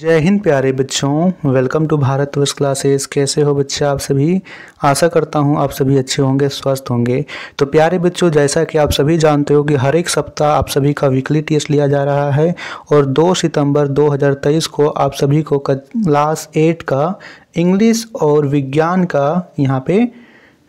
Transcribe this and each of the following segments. जय हिंद प्यारे बच्चों, वेलकम टू भारत वर्ष क्लासेस। कैसे हो बच्चे आप सभी? आशा करता हूं आप सभी अच्छे होंगे, स्वस्थ होंगे। तो प्यारे बच्चों, जैसा कि आप सभी जानते हो कि हर एक सप्ताह आप सभी का वीकली टेस्ट लिया जा रहा है और 2 सितंबर 2023 को आप सभी को क्लास 8 का इंग्लिश और विज्ञान का यहाँ पे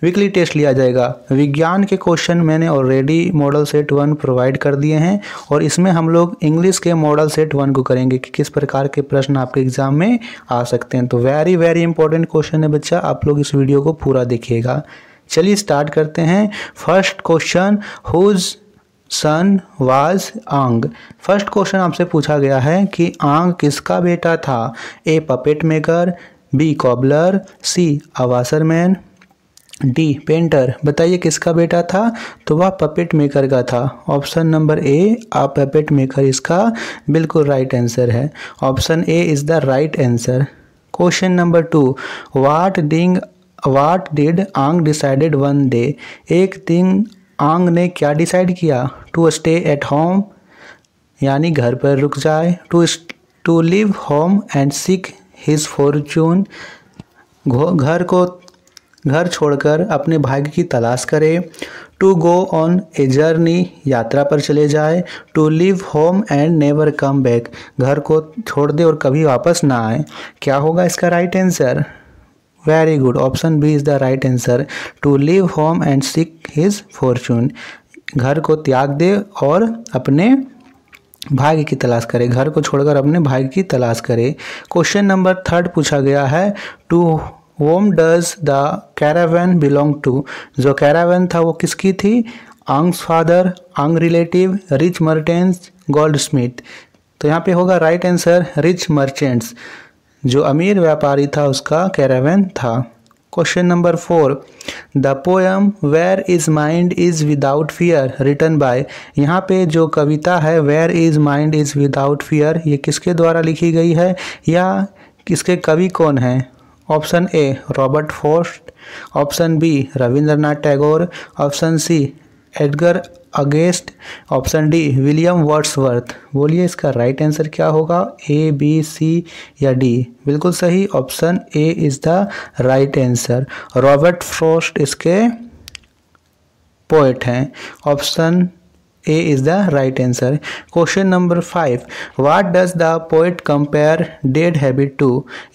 वीकली टेस्ट लिया जाएगा। विज्ञान के क्वेश्चन मैंने ऑलरेडी मॉडल सेट 1 प्रोवाइड कर दिए हैं और इसमें हम लोग इंग्लिश के मॉडल सेट 1 को करेंगे कि किस प्रकार के प्रश्न आपके एग्जाम में आ सकते हैं। तो वेरी वेरी इंपॉर्टेंट क्वेश्चन है बच्चा, आप लोग इस वीडियो को पूरा देखिएगा। चलिए स्टार्ट करते हैं। First question, whose son was आंग। फर्स्ट क्वेश्चन आपसे पूछा गया है कि आंग किसका बेटा था? A puppet maker, B cobbler, C a washerman, D painter. बताइए किसका बेटा था? तो वह पपेट मेकर का था। ऑप्शन नंबर ए, आप पपेट मेकर इसका बिल्कुल राइट आंसर है। Option A is the right answer. Question number 2, what did आंग डिसाइडेड वन डे। एक दिन आंग ने क्या डिसाइड किया? टू स्टे एट होम, यानी घर पर रुक जाए, to leave home and seek his fortune, घर छोड़कर अपने भाग्य की तलाश करें, to go on a journey, यात्रा पर चले जाए, to leave home and never come back, घर को छोड़ दे और कभी वापस ना आए। क्या होगा इसका right answer? Very good, option B is the right answer, to leave home and seek his fortune. घर को त्याग दे और अपने भाग्य की तलाश करे, घर को छोड़कर अपने भाग्य की तलाश करे। क्वेश्चन नंबर 3 पूछा गया है, to Whom does the caravan belong to? जो caravan था वो किसकी थी? Ang's father, Ang relative, rich merchants, goldsmith। तो यहाँ पे होगा राइट आंसर rich merchants, जो अमीर व्यापारी था उसका caravan था। Question number 4, the poem where is mind is without fear written by. यहाँ पे जो कविता है where is mind is without fear, ये किसके द्वारा लिखी गई है या किसके कवि कौन है? Option A Robert Frost, option B Rabindranath Tagore, option C Edgar against, option D William Wordsworth. बोलिए इसका राइट आंसर क्या होगा? ए, बी, सी या डी? बिल्कुल सही, option A is the right answer. Robert Frost इसके पोएट हैं। Option A is the right answer. Question number 5, what does the poet compare dead habit to.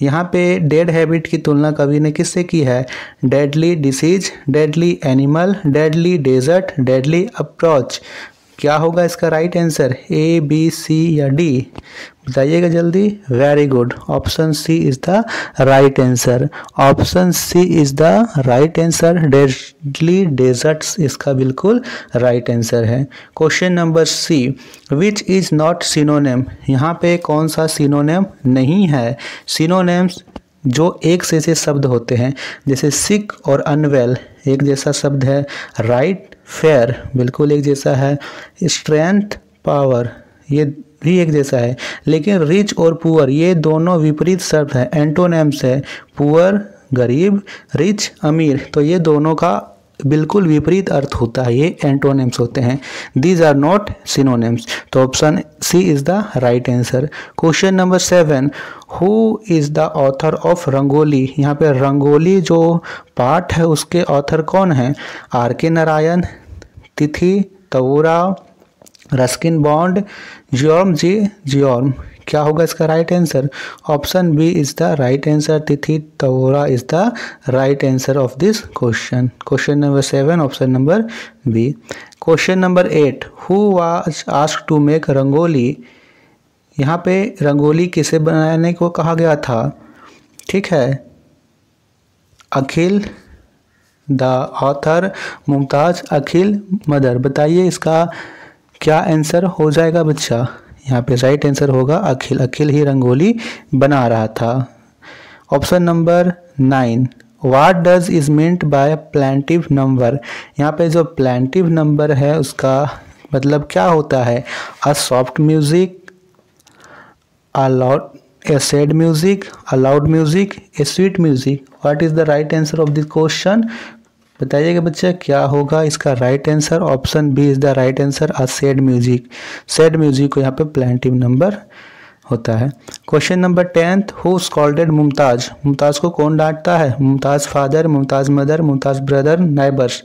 यहाँ पे डेड हैबिट की तुलना कवि ने किससे की है? Deadly disease, deadly animal, deadly desert, deadly approach. क्या होगा इसका right answer? A, B, C या डी? बताइएगा जल्दी। Very good, option C is the right answer, option C is the right answer, deadly deserts इसका बिल्कुल राइट आंसर है। Question number 6, which is not synonym. यहाँ पे कौन सा सिनोनेम नहीं है? सिनोनेम्स जो एक से शब्द होते हैं, जैसे सिक और अनवेल एक जैसा शब्द है, राइट फेयर बिल्कुल एक जैसा है, स्ट्रेंथ पावर ये भी एक जैसा है, लेकिन रिच और पुअर ये दोनों विपरीत शब्द हैं, एंटोनिम्स है। पुअर गरीब, रिच अमीर, तो ये दोनों का बिल्कुल विपरीत अर्थ होता है, ये एंटोनिम्स होते हैं। दीज आर नॉट सिनोनिम्स, तो option C is the right answer. Question number 7, who is the author of Rangoli. यहाँ पे रंगोली जो पाठ है उसके ऑथर कौन हैं? आर के नारायण, तिथि तवोरा, रस्किन बॉन्ड, ज्योर्म जी ज्योर्म। क्या होगा इसका right answer? Option B is the right answer, तिथि तवोरा is the right answer of this question. Question number 7, option number B. Question number 8, who was asked to make rangoli. यहाँ पे रंगोली किसे बनाने को कहा गया था? ठीक है, Akhil the author, Mumtaz, Akhil mother. बताइए इसका क्या आंसर हो जाएगा बच्चा? यहाँ पे राइट आंसर होगा अखिल, अखिल ही रंगोली बना रहा था। Option number 9, what does is meant by plaintive number. यहाँ पे जो प्लांटिव नंबर है उसका मतलब क्या होता है? A soft music, a loud, a sad music, a loud music, a sweet music. What is the right answer of this question? बताइएगा बच्चा क्या होगा इसका right answer? Option B is the right answer, a sad music. Sad music को यहाँ पे plaintive number होता है। Question number 10th, who scolded Mumtaz, Mumtaz को कौन डांटता है? Mumtaz father, Mumtaz mother, Mumtaz brother, neighbours.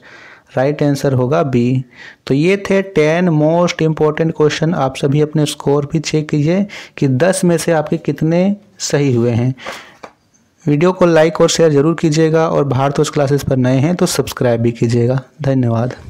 Right answer होगा बी। तो ये थे 10 मोस्ट इम्पॉर्टेंट क्वेश्चन। आप सभी अपने स्कोर भी चेक कीजिए कि 10 में से आपके कितने सही हुए हैं। वीडियो को लाइक और शेयर जरूर कीजिएगा और भारत वर्ष क्लासेस पर नए हैं तो सब्सक्राइब भी कीजिएगा। धन्यवाद।